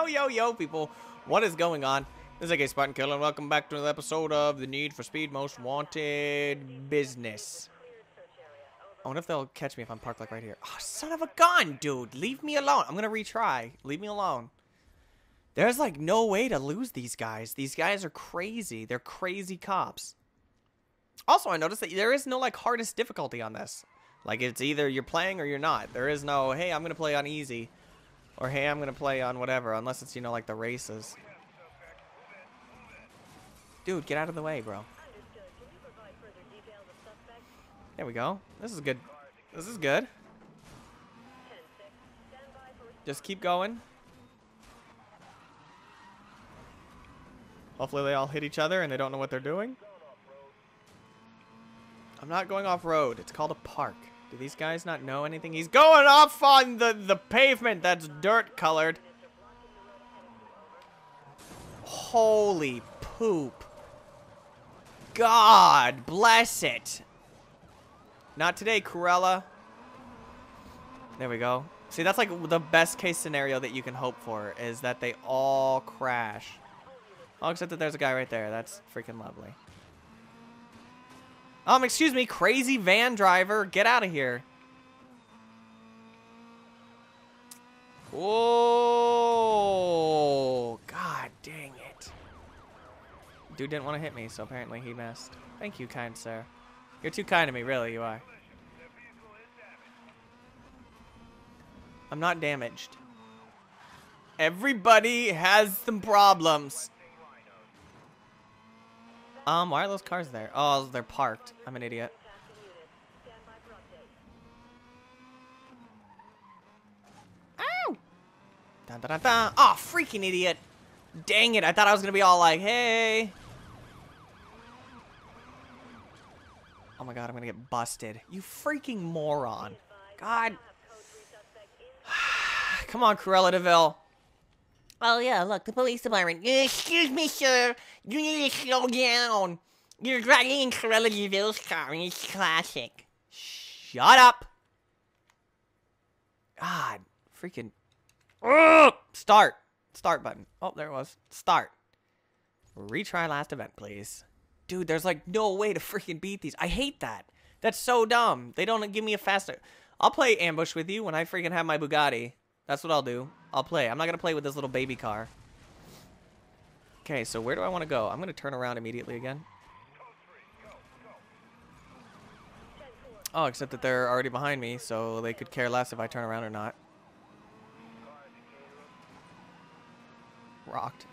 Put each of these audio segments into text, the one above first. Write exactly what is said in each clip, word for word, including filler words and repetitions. Yo, yo, yo, people. What is going on? This is A K Spartan Killer, and welcome back to another episode of the Need for Speed Most Wanted business. I wonder if they'll catch me if I'm parked, like, right here. Oh, son of a gun, dude. Leave me alone. I'm going to retry. Leave me alone. There's, like, no way to lose these guys. These guys are crazy. They're crazy cops. Also, I noticed that there is no, like, hardest difficulty on this. Like, it's either you're playing or you're not. There is no, hey, I'm going to play on easy. Or, hey, I'm going to play on whatever. Unless it's, you know, like the races. Dude, get out of the way, bro. There we go. This is good. This is good. Just keep going. Hopefully they all hit each other and they don't know what they're doing. I'm not going off-road. It's called a park. Do these guys not know anything? He's going off on the, the pavement that's dirt-colored. Holy poop. God bless it. Not today, Cruella. There we go. See, that's like the best case scenario that you can hope for, is that they all crash. Oh, except that there's a guy right there. That's freaking lovely. Um, excuse me, crazy van driver. Get out of here. Oh, God dang it. Dude didn't want to hit me, so apparently he missed. Thank you, kind sir. You're too kind to me, really, you are. I'm not damaged. Everybody has some problems. Um, why are those cars there? Oh, they're parked. I'm an idiot. Ow! Dun, dun, dun, dun. Oh, freaking idiot. Dang it. I thought I was going to be all like, hey. Oh my God, I'm going to get busted. You freaking moron. God. Come on, Cruella de Vil. Oh, yeah, look, the police department. Excuse me, sir. You need to slow down. You're driving in Cruella de Vil's car, and it's classic. Shut up. God, freaking. Ugh! Start. Start button. Oh, there it was. Start. Retry last event, please. Dude, there's, like, no way to freaking beat these. I hate that. That's so dumb. They don't give me a faster. I'll play ambush with you when I freaking have my Bugatti. That's what I'll do. I'll play. I'm not going to play with this little baby car. Okay, so where do I want to go? I'm going to turn around immediately again. Oh, except that they're already behind me, so they could care less if I turn around or not. Rocked.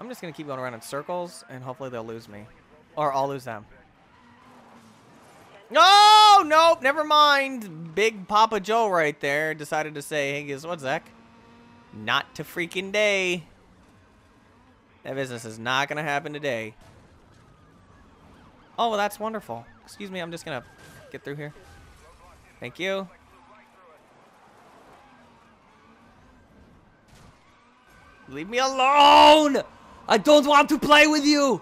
I'm just going to keep going around in circles, and hopefully they'll lose me. Or I'll lose them. No, nope, never mind. Big Papa Joe right there decided to say, hey, guess what, Zach? Not to freaking day. That business is not going to happen today. Oh, well, that's wonderful. Excuse me, I'm just going to get through here. Thank you. Leave me alone! I don't want to play with you!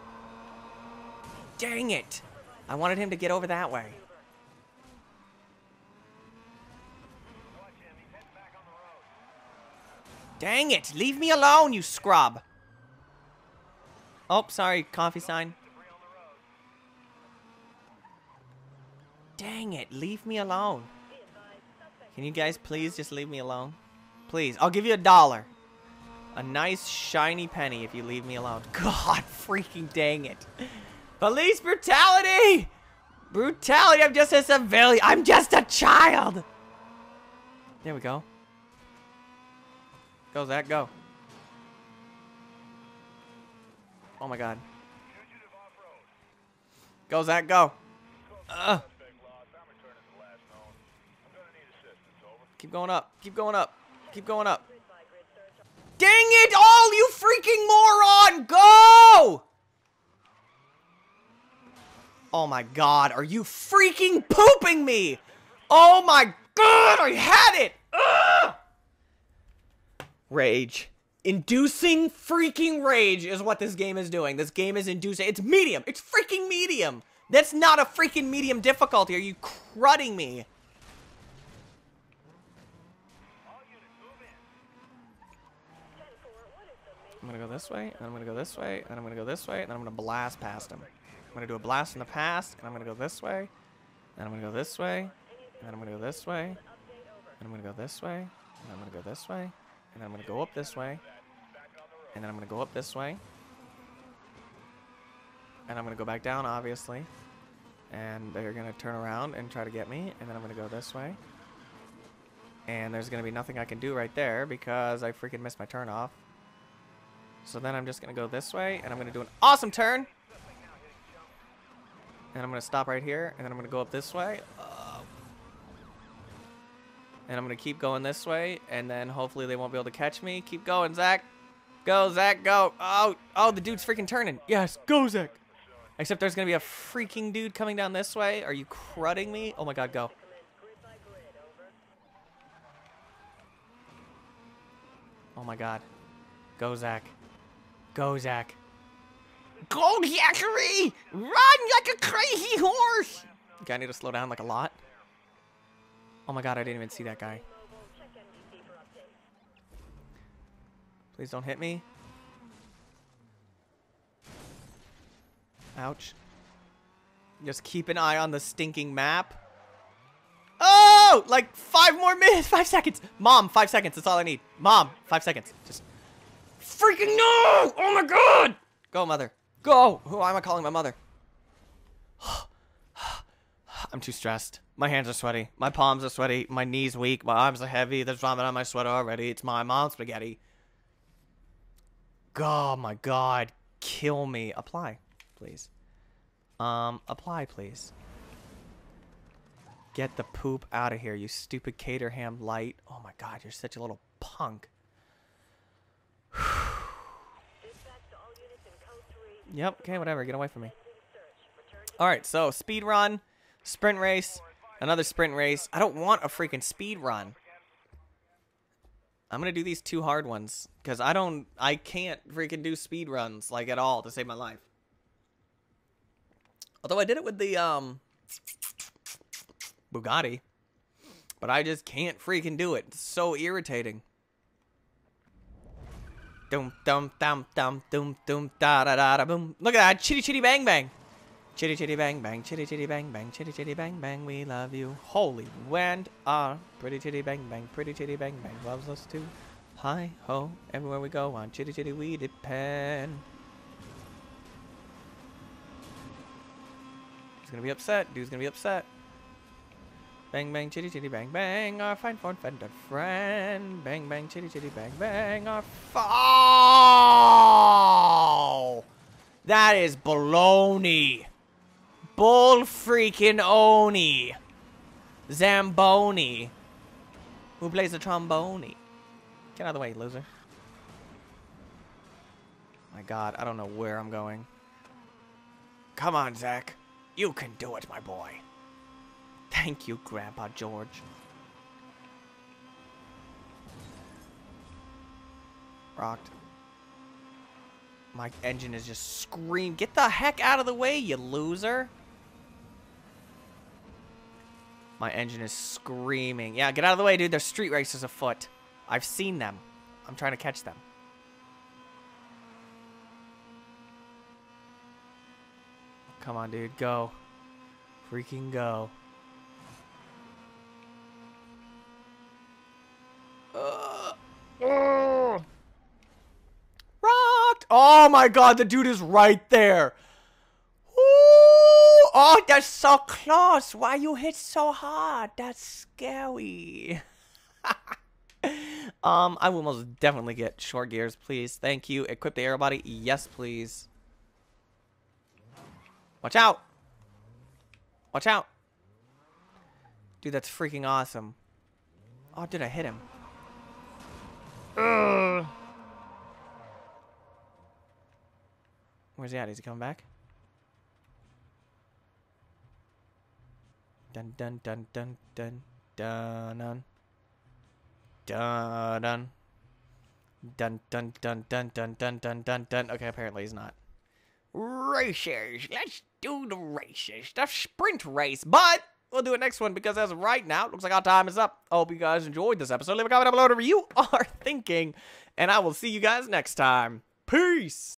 Dang it. I wanted him to get over that way. Dang it! Leave me alone, you scrub! Oh, sorry, coffee sign. Dang it, leave me alone. Can you guys please just leave me alone? Please, I'll give you a dollar. A nice, shiny penny if you leave me alone. God freaking dang it. Police brutality! Brutality, I'm just a civilian. I'm just a child! There we go. Go, Zach, go. Oh my God. Go, Zach, go. Uh. Keep going up. Keep going up. Keep going up. Dang it all, you freaking moron! Go! Oh my God, are you freaking pooping me? Oh my God, I had it! Ugh! Rage. Inducing freaking rage is what this game is doing. This game is inducing. It's medium. It's freaking medium. That's not a freaking medium difficulty. Are you crudding me? I'm gonna go this way, and I'm gonna go this way, and I'm gonna go this way, and I'm gonna blast past him. I'm gonna do a blast in the past, and I'm gonna go this way, and I'm gonna go this way, and I'm gonna go this way, and I'm gonna go this way, and I'm gonna go this way, and I'm gonna go up this way, and then I'm gonna go up this way, and I'm gonna go back down, obviously, and they're gonna turn around and try to get me, and then I'm gonna go this way, and there's gonna be nothing I can do right there because I freaking missed my turn off. So then I'm just going to go this way, and I'm going to do an awesome turn. And I'm going to stop right here, and then I'm going to go up this way. Uh, and I'm going to keep going this way, and then hopefully they won't be able to catch me. Keep going, Zach. Go, Zach, go. Oh, oh, the dude's freaking turning. Yes, go, Zach. Except there's going to be a freaking dude coming down this way. Are you crudding me? Oh, my God, go. Oh, my God. Go, Zach. Go, Zach. Go, Zachary! Run like a crazy horse! Okay, I need to slow down like a lot. Oh my God, I didn't even see that guy. Please don't hit me. Ouch. Just keep an eye on the stinking map. Oh! Like five more minutes, five seconds. Mom, five seconds, that's all I need. Mom, five seconds. Just... freaking no! Oh my God! Go, mother. Go! Who am I calling my mother? I'm too stressed. My hands are sweaty. My palms are sweaty. My knees weak. My arms are heavy. There's vomit on my sweater already. It's my mom's spaghetti. Oh my God. Kill me. Apply, please. Um, apply, please. Get the poop out of here, you stupid Caterham light. Oh my God, you're such a little punk. Yep, okay, whatever, get away from me. Alright, so speed run, sprint race, another sprint race. I don't want a freaking speed run. I'm gonna do these two hard ones because I don't I can't freaking do speed runs like at all to save my life. Although I did it with the um Bugatti. But I just can't freaking do it. It's so irritating. Dum dum dum dum dum dum da da da da boom. Look at that. Chitty Chitty Bang Bang. Chitty Chitty Bang Bang. Chitty Chitty Bang Bang. Chitty Chitty Bang Bang. We love you. Holy went on. Pretty Chitty Bang Bang. Pretty Chitty Bang Bang. Loves us too. Hi ho. Everywhere we go on Chitty Chitty we depend. He's gonna be upset. Dude's gonna be upset. Bang bang chitty chitty bang bang, our fine foreign friend friend. Bang bang chitty chitty bang bang, our oh! That is baloney, bull freaking oni, Zamboni. Who plays the trombone? Get out of the way, loser. My God, I don't know where I'm going. Come on, Zach, you can do it, my boy. Thank you, Grandpa George. Rocked. My engine is just screaming. Get the heck out of the way, you loser. My engine is screaming. Yeah, get out of the way, dude. There's street races afoot. I've seen them. I'm trying to catch them. Come on, dude. Go. Freaking go. Uh, uh. Rocked! Oh my God, the dude is right there. Ooh. Oh, that's so close. Why you hit so hard? That's scary. um, I will most definitely get short gears, please. Thank you. Equip the aero body. Yes, please. Watch out. Watch out. Dude, that's freaking awesome. Oh, dude, I hit him. Ugh. Where's he at? Is he coming back? Dun dun dun dun dun dun dun dun dun dun dun dun dun dun dun dun dun. Okay, apparently he's not. Races. Let's do the races. The sprint race, but we'll do it next one because as of right now, it looks like our time is up. I hope you guys enjoyed this episode. Leave a comment down below whatever you are thinking, and I will see you guys next time. Peace!